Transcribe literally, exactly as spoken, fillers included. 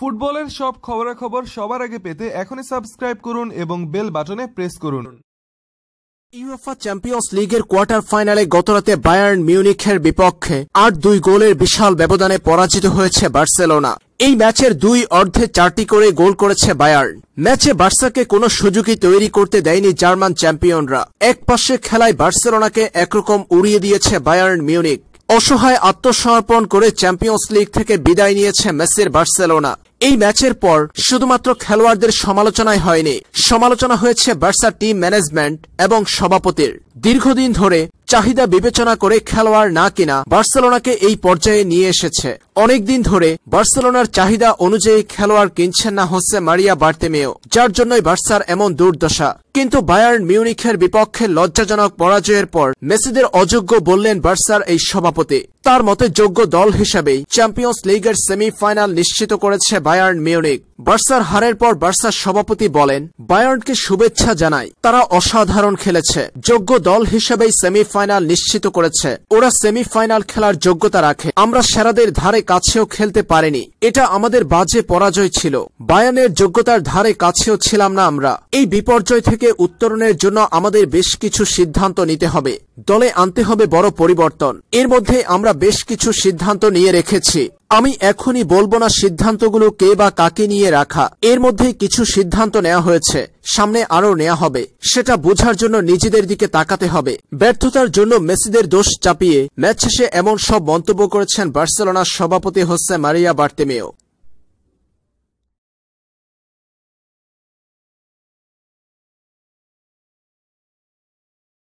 ফুটবলের সব খবরাখবর সবার আগে পেতে এখনই সাবস্ক্রাইব করুন এবং বেল বাটনে প্রেস করুন। ইউএফা চ্যাম্পিয়ন্স লিগের কোয়ার্টার ফাইনালে গতরাতে বায়ার্ন মিউনিখের বিপক্ষে আট দুই গোলের বিশাল ব্যবধানে পরাজিত হয়েছে বার্সেলোনা। এই ম্যাচের দুই অর্ধে চারটি করে গোল করেছে বায়ার্ন। ম্যাচে বার্সাকে কোনো সুযোগই তৈরি করতে দেয়নি জার্মান চ্যাম্পিয়নরা। একপাশে খেলায় বার্সেলোনাকে একরকম উড়িয়ে দিয়েছে বায়ার্ন মিউনিখ। অসহায় আত্মসমর্পণ করে চ্যাম্পিয়ন্স লিগ থেকে বিদায় নিয়েছে মেসির বার্সেলোনা। এই ম্যাচের পর শুধুমাত্র খেলোয়াড়দের সমালোচনাই হয়নি, সমালোচনা হয়েছে বার্সা টিম ম্যানেজমেন্ট এবং সভাপতির। দীর্ঘদিন ধরে চাহিদা বিবেচনা করে খেলোয়াড় না কিনা বার্সেলোনাকে এই পর্যায়ে নিয়ে এসেছে। অনেকদিন ধরে বার্সেলোনার চাহিদা অনুযায়ী খেলোয়াড় কিনছেন না হোসে মারিয়া বার্তেমেও, যার জন্যই বার্সার এমন দুর্দশা। কিন্তু বায়ার্ন মিউনিখের বিপক্ষে লজ্জাজনক পরাজয়ের পর মেসিদের অযোগ্য বললেন বার্সার এই সভাপতি। তার মতে যোগ্য দল হিসেবেই চ্যাম্পিয়ন্স লিগের সেমিফাইনাল নিশ্চিত করেছে বায়ার্ন মিউনিখ। বার্সার হারের পর বার্সার সভাপতি বলেন, বায়ার্নকে শুভেচ্ছা জানাই, তারা অসাধারণ খেলেছে, যোগ্য দল হিসেবেই সেমিফাইনাল নিশ্চিত করেছে। ওরা সেমিফাইনাল খেলার যোগ্যতা রাখে, আমরা সেরাদের ধারে কাছেও খেলতে পারিনি, এটা আমাদের বাজে পরাজয় ছিল। বায়ার্নের যোগ্যতার ধারে কাছেও ছিলাম না আমরা। এই বিপর্যয় থেকে উত্তরণের জন্য আমাদের বেশ কিছু সিদ্ধান্ত নিতে হবে, দলে আনতে হবে বড় পরিবর্তন। এর মধ্যে আমরা বেশ কিছু সিদ্ধান্ত নিয়ে রেখেছি, আমি এখনই বলবো না সিদ্ধান্তগুলো কে বা কাকে নিয়ে রাখা। এর মধ্যে কিছু সিদ্ধান্ত নেওয়া হয়েছে, সামনে আরও নেওয়া হবে, সেটা বোঝার জন্য নিজেদের দিকে তাকাতে হবে। ব্যর্থতার জন্য মেসিদের দোষ চাপিয়ে ম্যাচ শেষে এমন সব মন্তব্য করেছেন বার্সেলোনার সভাপতি হোসে মারিয়া বার্তেমেও।